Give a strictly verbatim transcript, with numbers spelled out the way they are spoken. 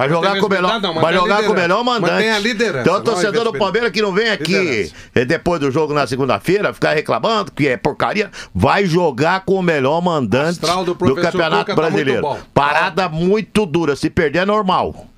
Vai jogar com o melhor, não, vai jogar com o melhor mandante. Mantém a liderança. Então o torcedor do Palmeiras que não vem aqui liderança. Depois do jogo na segunda-feira ficar reclamando que é porcaria, vai jogar com o melhor mandante do, do Campeonato Brasileiro. Tá muito Parada muito dura, se perder é normal.